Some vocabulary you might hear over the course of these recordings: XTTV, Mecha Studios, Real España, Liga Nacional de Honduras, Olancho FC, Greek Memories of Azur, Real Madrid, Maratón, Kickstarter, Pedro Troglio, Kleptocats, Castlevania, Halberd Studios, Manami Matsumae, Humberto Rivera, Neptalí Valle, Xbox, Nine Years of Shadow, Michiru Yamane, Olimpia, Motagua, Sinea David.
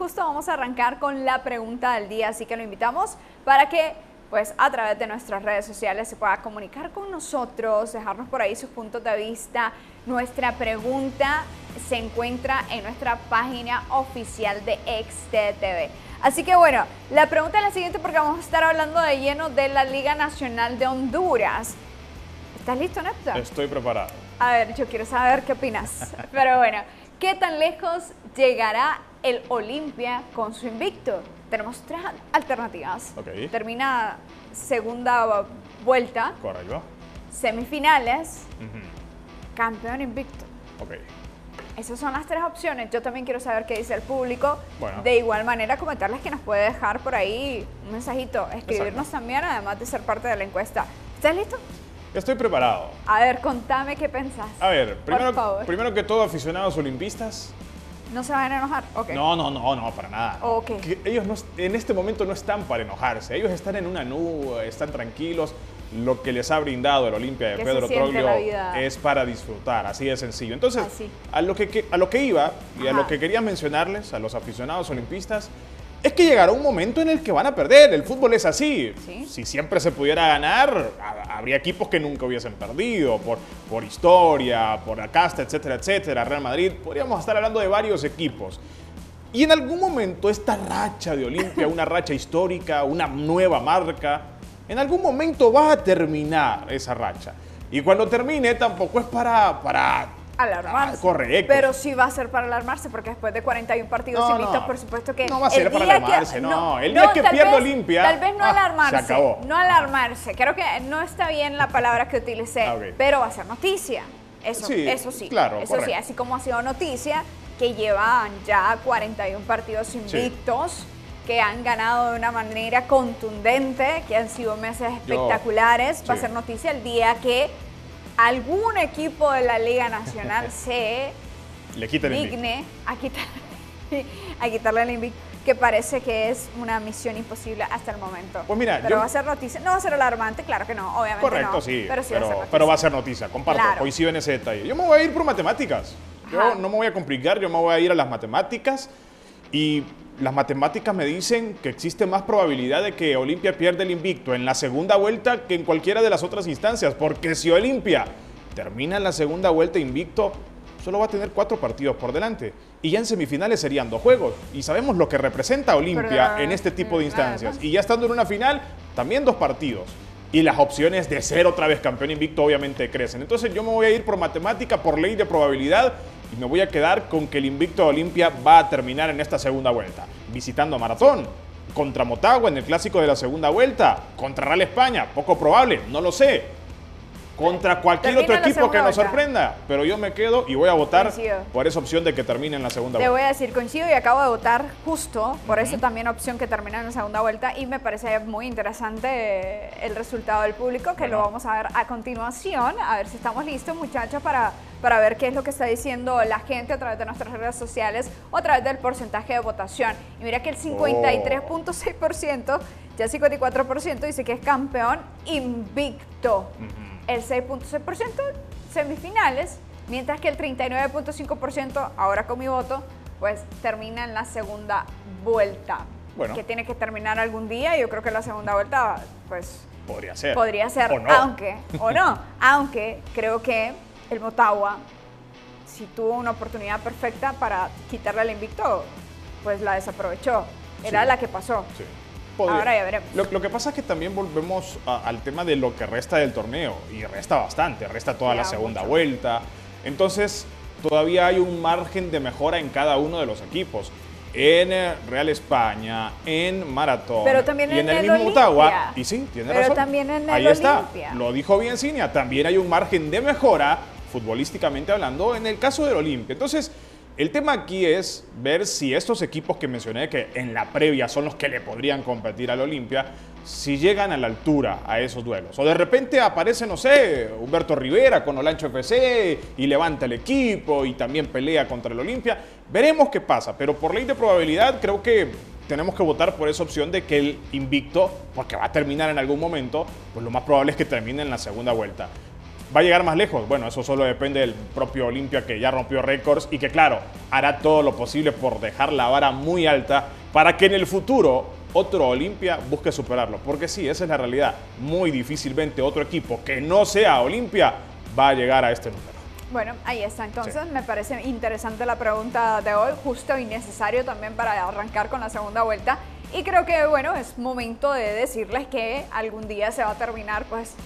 justo vamos a arrancar con la pregunta del día, así que lo invitamos para que pues a través de nuestras redes sociales se pueda comunicar con nosotros, dejarnos por ahí sus puntos de vista. Nuestra pregunta se encuentra en nuestra página oficial de XTTV. Así que bueno, la pregunta es la siguiente porque vamos a estar hablando de lleno de la Liga Nacional de Honduras. ¿Estás listo, Nepta? Estoy preparado. A ver, yo quiero saber qué opinas. Pero bueno, ¿qué tan lejos llegará el Olimpia con su invicto? Tenemos tres alternativas. Okay. Termina segunda vuelta. Correcto. Semifinales. Campeón invicto. Ok. Esas son las tres opciones. Yo también quiero saber qué dice el público. Bueno. De igual manera, comentarles que nos puede dejar por ahí un mensajito, escribirnos también, además de ser parte de la encuesta. ¿Estás listo? Estoy preparado. A ver, contame qué pensás. A ver, primero que todo, aficionados olimpistas. ¿No se van a enojar? Okay. No, para nada. Okay. Que ellos no, en este momento no están para enojarse. Ellos están en una nube, están tranquilos. Lo que les ha brindado el Olimpia de Pedro Troglio es para disfrutar, así de sencillo. Entonces, a lo que iba y a lo que quería mencionarles, a los aficionados olimpistas, es que llegará un momento en el que van a perder. El fútbol es así. ¿Sí? Si siempre se pudiera ganar, habría equipos que nunca hubiesen perdido por historia, por la casta, etcétera, etcétera. Real Madrid, podríamos estar hablando de varios equipos. Y en algún momento esta racha de Olimpia, una racha histórica, una nueva marca, en algún momento va a terminar esa racha. Y cuando termine tampoco es para alarmarse. Correcto. Pero sí va a ser para alarmarse, porque después de 41 partidos invictos, por supuesto que no va a ser para alarmarse, el día que pierda Olimpia, tal vez no alarmarse, se acabó. No alarmarse, creo que no está bien la palabra que utilicé, pero va a ser noticia. Eso sí, así como ha sido noticia que llevan ya 41 partidos invictos, que han ganado de una manera contundente, que han sido meses espectaculares. Va a ser noticia el día que algún equipo de la Liga Nacional se digne a quitarle el invicto, que parece que es una misión imposible hasta el momento. Pues mira, pero va a ser noticia, no va a ser alarmante, claro que no, obviamente pero va a ser noticia, comparto, coincido en ese detalle. Yo me voy a ir por matemáticas, yo no me voy a complicar, yo me voy a ir a las matemáticas y las matemáticas me dicen que existe más probabilidad de que Olimpia pierda el invicto en la segunda vuelta que en cualquiera de las otras instancias, porque si Olimpia termina en la segunda vuelta invicto, solo va a tener 4 partidos por delante. Y ya en semifinales serían 2 juegos. Y sabemos lo que representa Olimpia en este tipo de instancias. Y ya estando en una final, también 2 partidos. Y las opciones de ser otra vez campeón invicto obviamente crecen. Entonces yo me voy a ir por matemática, por ley de probabilidad, y me voy a quedar con que el invicto de Olimpia va a terminar en esta segunda vuelta. Visitando a Maratón, contra Motagua en el clásico de la segunda vuelta, contra Real España, poco probable, no lo sé. Contra cualquier otro equipo que nos sorprenda. Pero yo me quedo y voy a votar por esa opción de que termine en la segunda vuelta. Te voy a decir, coincido y acabo de votar justo por eso también opción que termina en la segunda vuelta. Y me parece muy interesante el resultado del público, que lo vamos a ver a continuación. A ver si estamos listos, muchachos, para ver qué es lo que está diciendo la gente a través de nuestras redes sociales o a través del porcentaje de votación. Y mira que el 53.6%, ya 54% dice que es campeón invicto. El 6.6% semifinales, mientras que el 39.5%, ahora con mi voto, pues termina en la segunda vuelta. Bueno. Que tiene que terminar algún día, yo creo que la segunda vuelta, pues... podría ser. Podría ser, aunque creo que el Motagua, si tuvo una oportunidad perfecta para quitarle al invicto, pues la desaprovechó. Era la que pasó. Sí. Ahora ya veremos. Lo que pasa es que también volvemos al tema de lo que resta del torneo, y resta bastante, resta toda la segunda vuelta. Entonces todavía hay un margen de mejora en cada uno de los equipos, en Real España, en Maratón, pero también y en el mismo Motagua. Y sí, tiene razón. También en el Ahí está, Olimpia. Lo dijo bien Cinia, también hay un margen de mejora futbolísticamente hablando en el caso del Olimpia. Entonces el tema aquí es ver si estos equipos que mencioné, que en la previa son los que le podrían competir al Olimpia, si llegan a la altura a esos duelos. O de repente aparece, no sé, Humberto Rivera con Olancho FC y levanta el equipo y también pelea contra el Olimpia. Veremos qué pasa, pero por ley de probabilidad creo que tenemos que votar por esa opción de que el invicto, porque va a terminar en algún momento, pues lo más probable es que termine en la segunda vuelta. ¿Va a llegar más lejos? Bueno, eso solo depende del propio Olimpia, que ya rompió récords y que, claro, hará todo lo posible por dejar la vara muy alta para que en el futuro otro Olimpia busque superarlo. Porque sí, esa es la realidad. Muy difícilmente otro equipo que no sea Olimpia va a llegar a este número. Bueno, ahí está. Entonces, sí, me parece interesante la pregunta de hoy, justo y necesario también para arrancar con la segunda vuelta. Y creo que, bueno, es momento de decirles que algún día se va a terminar, pues,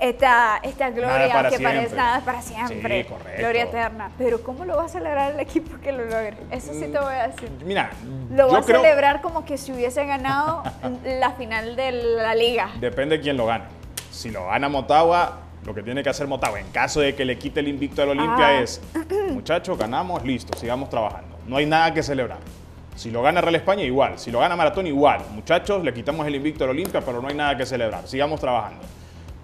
esta gloria que parece nada para siempre. Sí, correcto. Gloria eterna. Pero ¿cómo lo va a celebrar el equipo que lo logre? Eso sí te voy a decir. Mira, lo va a celebrar como que si hubiese ganado la final de la Liga. Depende de quién lo gane. Si lo gana Motagua, lo que tiene que hacer Motagua, en caso de que le quite el invicto al Olimpia, es: muchachos, ganamos, listo, sigamos trabajando. No hay nada que celebrar. Si lo gana Real España, igual. Si lo gana Maratón, igual. Muchachos, le quitamos el invicto al Olimpia, pero no hay nada que celebrar. Sigamos trabajando.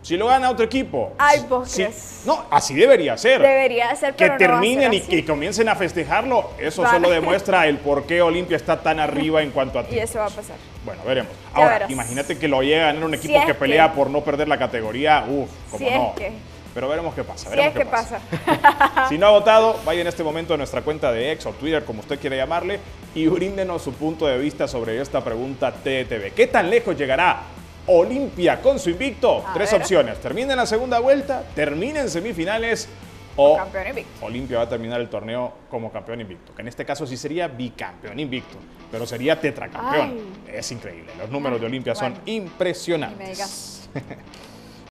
Si lo gana otro equipo... Ay, vos crees. No, así debería ser. Debería ser, pero que terminen y que comiencen a festejarlo, eso solo demuestra el por qué Olimpia está tan arriba en cuanto a ti. Y eso va a pasar. Bueno, veremos. Ahora, imagínate que lo llega a ganar un equipo que pelea por no perder la categoría. Uf, como no. Pero veremos qué pasa. Veremos qué pasa. Si no ha votado, vaya en este momento a nuestra cuenta de X o Twitter, como usted quiere llamarle, y bríndenos su punto de vista sobre esta pregunta TTV. ¿Qué tan lejos llegará Olimpia con su invicto? Tres opciones. Termina en la segunda vuelta, termina en semifinales o campeón invicto. Olimpia va a terminar el torneo como campeón invicto, que en este caso sí sería bicampeón invicto, pero sería tetracampeón. Es increíble. Los números de Olimpia son impresionantes.